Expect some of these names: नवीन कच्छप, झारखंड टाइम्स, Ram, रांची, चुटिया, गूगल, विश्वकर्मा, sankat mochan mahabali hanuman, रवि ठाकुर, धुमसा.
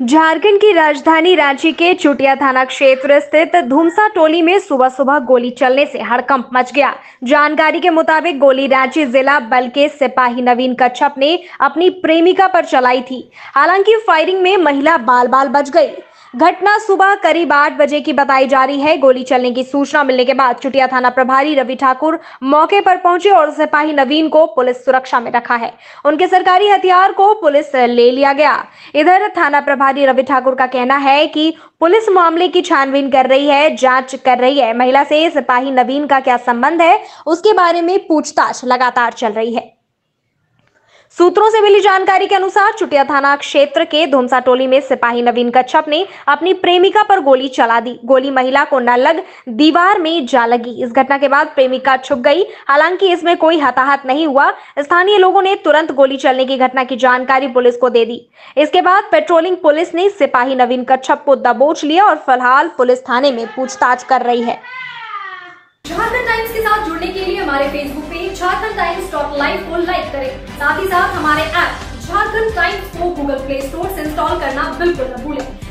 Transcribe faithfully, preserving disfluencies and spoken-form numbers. झारखंड की राजधानी रांची के चुटिया थाना क्षेत्र स्थित धुमसा टोली में सुबह सुबह गोली चलने से हड़कंप मच गया। जानकारी के मुताबिक गोली रांची जिला बल के सिपाही नवीन कच्छप ने अपनी प्रेमिका पर चलाई थी। हालांकि फायरिंग में महिला बाल बाल बच गई। घटना सुबह करीब आठ बजे की बताई जा रही है। गोली चलने की सूचना मिलने के बाद चुटिया थाना प्रभारी रवि ठाकुर मौके पर पहुंचे और सिपाही नवीन को पुलिस सुरक्षा में रखा है। उनके सरकारी हथियार को पुलिस ले लिया गया। इधर थाना प्रभारी रवि ठाकुर का कहना है कि पुलिस मामले की छानबीन कर रही है, जांच कर रही है। महिला से सिपाही नवीन का क्या संबंध है, उसके बारे में पूछताछ लगातार चल रही है। सूत्रों से मिली जानकारी के अनुसार चुटिया थाना क्षेत्र के धुमसा टोली में सिपाही नवीन कच्छप ने अपनी प्रेमिका पर गोली चला दी। गोली महिला को न लग दीवार में जा लगी। इस घटना के बाद प्रेमिका छुप गई। हालांकि इसमें कोई हताहत नहीं हुआ। स्थानीय लोगों ने तुरंत गोली चलने की घटना की जानकारी पुलिस को दे दी। इसके बाद पेट्रोलिंग पुलिस ने सिपाही नवीन कच्छप को दबोच लिया और फिलहाल पुलिस थाने में पूछताछ कर रही है। झारखंड टाइम्स के साथ जुड़ने के लिए हमारे Facebook page झारखंड टाइम्स dot live को लाइक करें। साथ ही साथ हमारे ऐप झारखंड टाइम्स को गूगल प्ले स्टोर से इंस्टॉल करना बिल्कुल न भूलें।